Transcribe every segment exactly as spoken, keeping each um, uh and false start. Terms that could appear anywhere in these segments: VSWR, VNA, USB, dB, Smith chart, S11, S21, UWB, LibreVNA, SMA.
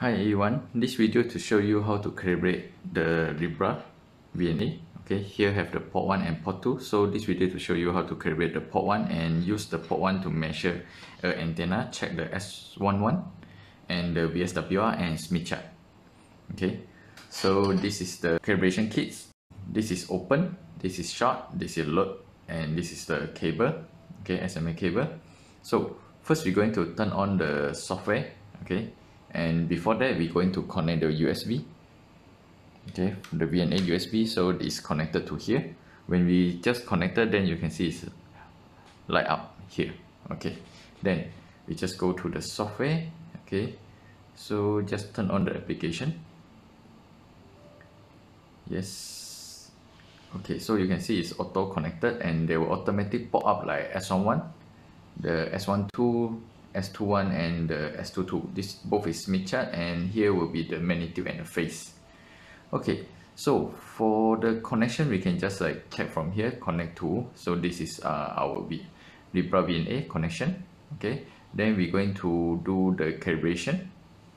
Hi everyone, this video to show you how to calibrate the LibreVNA. Okay, here have the port one and port two. So this video to show you how to calibrate the port one and use the port one to measure an antenna, check the S eleven and the V S W R and Smith chart. Okay, so this is the calibration kits. This is open, this is short, this is load, and this is the cable, okay, S M A cable. So first we're going to turn on the software, okay. And before that, we're going to connect the U S B, okay, the V N A U S B, so it's connected to here. When we just connected, then you can see it's light up here, okay. Then we just go to the software, okay, so just turn on the application. Yes, okay, so you can see it's auto connected and they will automatically pop up like S eleven, the S twelve, S twenty-one and the S twenty-two. This both is Smith chart, and here will be the magnitude and the phase. Okay, so for the connection, we can just like check from here, connect to. So this is uh, our LibreVNA connection. Okay, then we're going to do the calibration.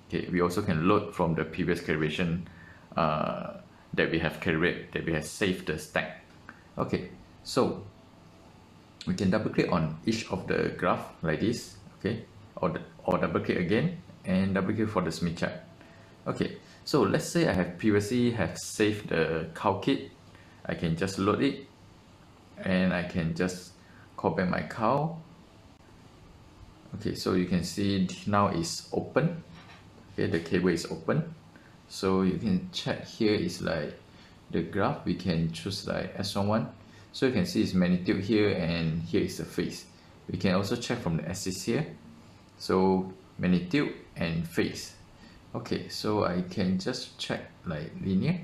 Okay, we also can load from the previous calibration uh, that we have calibrated, that we have saved the stack. Okay, so we can double click on each of the graph like this. Okay, or, or double click again and double click for the Smith chart. Okay, so let's say I have previously have saved the cow kit. I can just load it and I can just call back my cow. Okay, so you can see now it's open. Okay, the cable is open. So you can check here is like the graph, we can choose like S eleven. So you can see its magnitude here and here is the phase. We can also check from the axis here, so magnitude and phase. Okay, so I can just check like linear,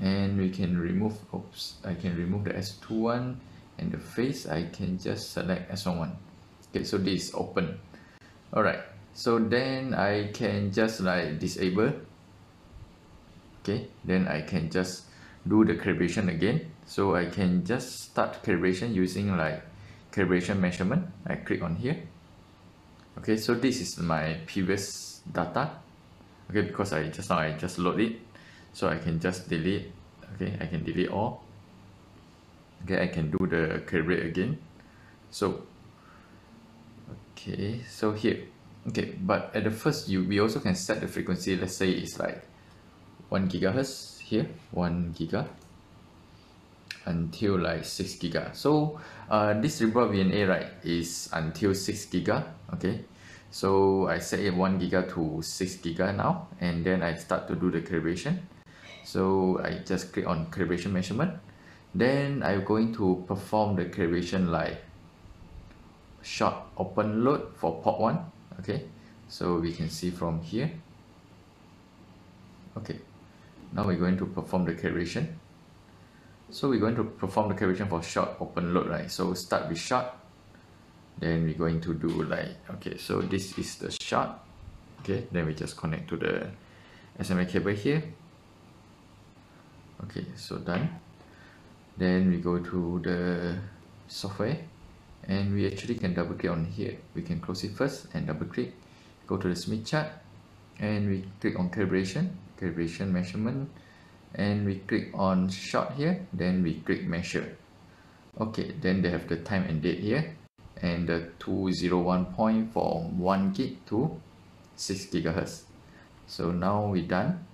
and we can remove, oops, I can remove the S twenty-one and the phase. I can just select S eleven. Okay, so this is open. Alright, so then I can just like disable. Okay, then I can just do the calibration again. So I can just start calibration using like calibration measurement. I click on here. Okay, so this is my previous data. Okay, because I just now I just load it, so I can just delete. Okay, I can delete all. Okay, I can do the calibrate again. So okay, so here. Okay, but at the first you we also can set the frequency. Let's say it's like one gigahertz here, one giga. Until like six giga. So uh, this LibreVNA, right, is until six giga. Okay, so I set it one giga to six giga now, and then I start to do the calibration. So I just click on calibration measurement, then I'm going to perform the calibration like short open load for port one. Okay, so we can see from here. Okay, now we're going to perform the calibration. So we're going to perform the calibration for short open load, right? So start with short, then we're going to do like, okay, so this is the short. Okay, then we just connect to the S M A cable here. Okay, so done. Then we go to the software, and we actually can double click on here. We can close it first and double click, go to the Smith chart, and we click on calibration, calibration measurement, and we click on short here, then we click measure. Okay, then they have the time and date here, and the two oh one point from one gig to six gigahertz. So now we're done,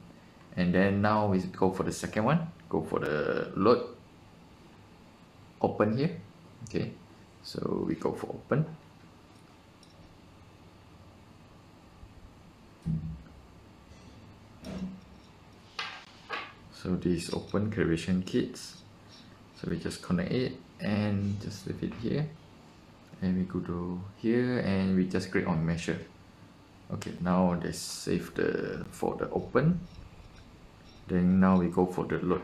and then now we go for the second one, go for the load, open here. Okay, so we go for open. So this open calibration kits, so we just connect it and just leave it here, and we go to here and we just click on measure. Okay, now let's save the for the open. Then now we go for the load.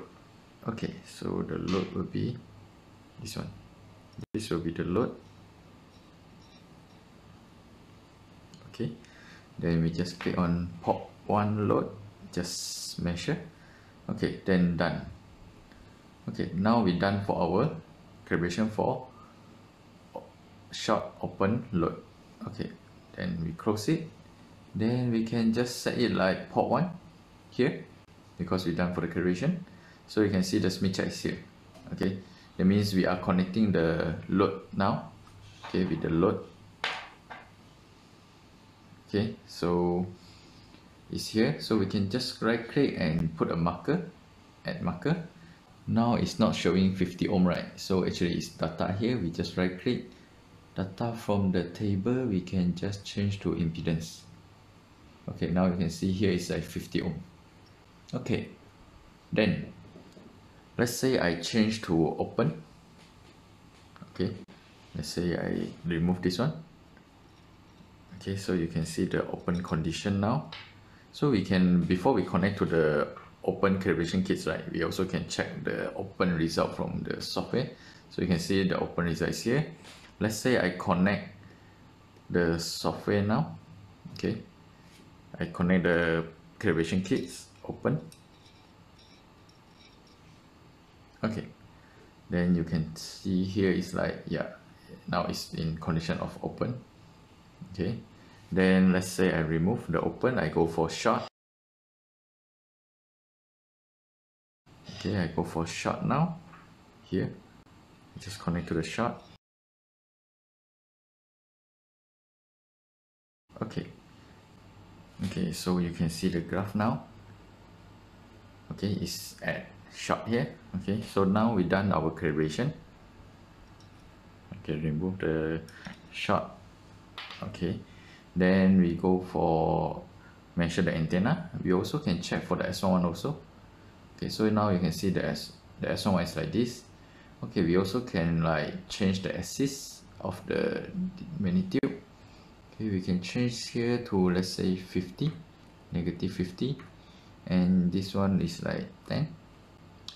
Okay, so the load will be this one. This will be the load. Okay, then we just click on port one load, just measure. Okay, then done. Okay, now we're done for our calibration for short open load. Okay, then we close it then we can just set it like port one here, because we're done for the creation. So you can see the Smith chart is here. Okay, that means we are connecting the load now. Okay, with the load. Okay, so it's here. So we can just right click and put a marker, add marker. Now it's not showing fifty ohm, right? So actually it's data here. We just right click, data from the table, we can just change to impedance. Okay, now you can see here is like fifty ohm. Okay, then let's say I change to open. Okay, let's say I remove this one. Okay, so you can see the open condition now. So we can, before we connect to the open calibration kits, right, we also can check the open result from the software. So you can see the open result is here. Let's say I connect the software now. Okay, I connect the calibration kits, open. Okay, then you can see here is like, yeah, now it's in condition of open. Okay, then let's say I remove the open, I go for short. Okay, I go for short now. Here, I just connect to the short. Okay, okay, so you can see the graph now. Okay, it's at short here. Okay, so now we done our calibration. Okay, remove the short. Okay, then we go for measure the antenna. We also can check for the S eleven also. Okay, so now you can see the S the S eleven is like this. Okay, we also can like change the axis of the mini tube. Okay, we can change here to, let's say, fifty, negative fifty, and this one is like ten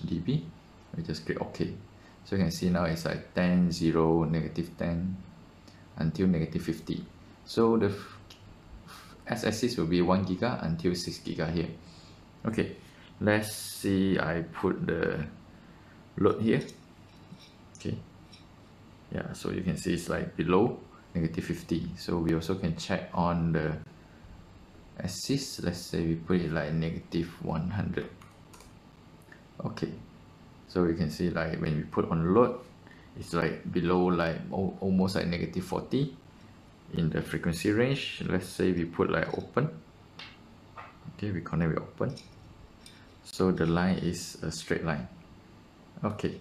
d B. We just click OK. So you can see now it's like ten, zero, negative ten, until negative fifty. So the x-axis will be one giga until six giga here. Okay, let's see, I put the load here. Okay, yeah, so you can see it's like below negative fifty. So we also can check on the axis. Let's say we put it like negative one hundred. Okay, so you can see like when we put on load, it's like below like almost like negative forty in the frequency range. Let's say we put like open. Okay, we connect with open. So the line is a straight line. Okay,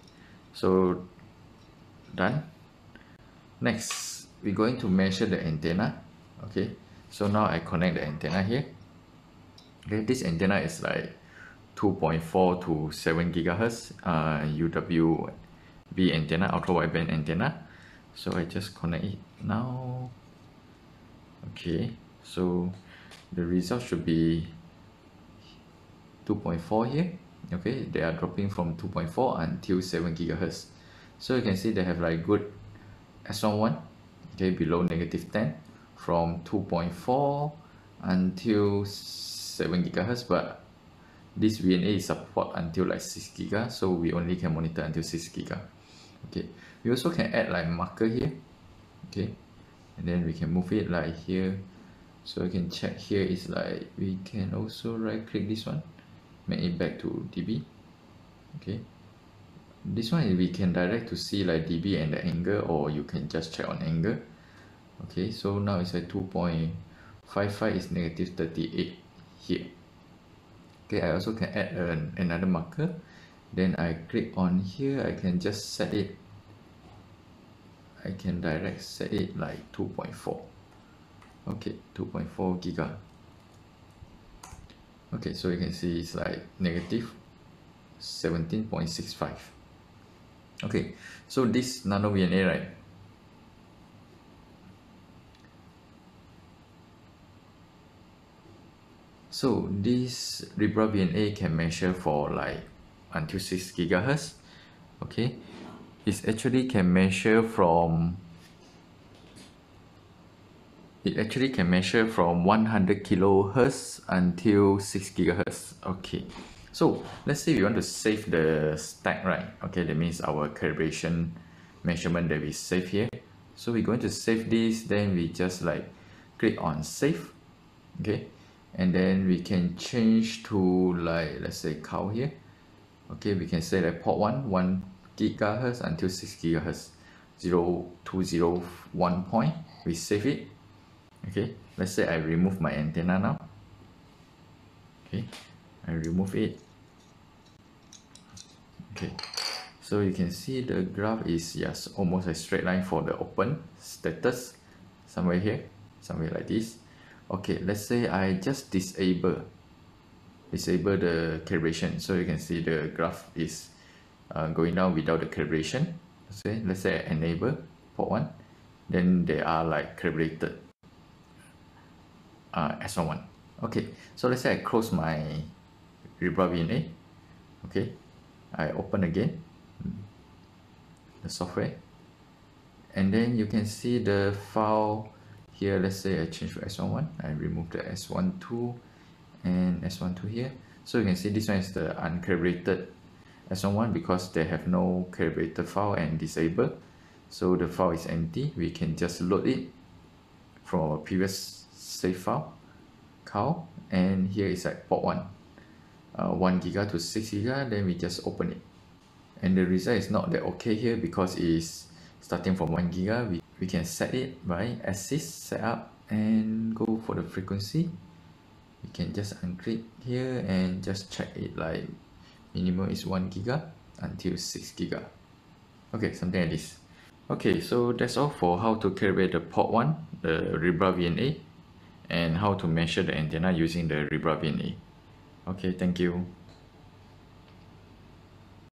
so done. Next, we're going to measure the antenna. Okay, so now I connect the antenna here. Okay, this antenna is like two point four to seven gigahertz uh, U W B antenna, ultra wideband antenna. So I just connect it now. Okay, so the result should be two point four here. Okay, they are dropping from two point four until seven gigahertz. So you can see they have like good S eleven, okay, below negative ten, from two point four until seven gigahertz, but this V N A support until like six giga, so we only can monitor until six giga. Okay, we also can add like marker here. Okay, and then we can move it like here. So you can check here is like, we can also right click this one, make it back to dB. Okay, this one we can direct to see like dB and the angle, or you can just check on angle. Okay, so now it's like two point five five is negative thirty-eight here. Okay, I also can add an, another marker. Then I click on here, I can just set it. I can direct set it like two point four. Okay, two point four giga. Okay, so you can see it's like negative seventeen point six five. Okay, so this nano V N A, right? So this LibreVNA can measure for like until six gigahertz. Okay, it actually can measure from it actually can measure from one hundred kilohertz until six gigahertz. Okay, so let's say we want to save the stack, right? Okay, that means our calibration measurement that we save here. So we're going to save this, then we just like click on save. okay, and then we can change to, like, let's say count here. Okay, we can say that port one, one gigahertz until six gigahertz, zero two zero one point. We save it. Okay, let's say I remove my antenna now. Okay, I remove it. Okay, so you can see the graph is just almost a straight line for the open status, somewhere here, somewhere like this. Okay, let's say I just disable disable the calibration, so you can see the graph is uh, going down without the calibration. Okay, let's say I enable port one, then they are like calibrated uh, S one. Okay, so let's say I close my LibreVNA. Okay, I open again the software, and then you can see the file here. Let's say I change to S eleven, I remove the S twelve and S twelve here. So you can see this one is the uncalibrated S eleven because they have no calibrated file and disabled. So the file is empty. We can just load it from our previous save file, count, and here is like port one, uh, one giga to six giga. Then we just open it, and the result is not that okay here because it's starting from one giga. We we can set it by assist setup and go for the frequency. You can just unclick here and just check it, like minimum is one giga until six giga. Okay, something like this. Okay, so that's all for how to calibrate the port one, the LibreVNA, and how to measure the antenna using the LibreVNA. Okay, thank you.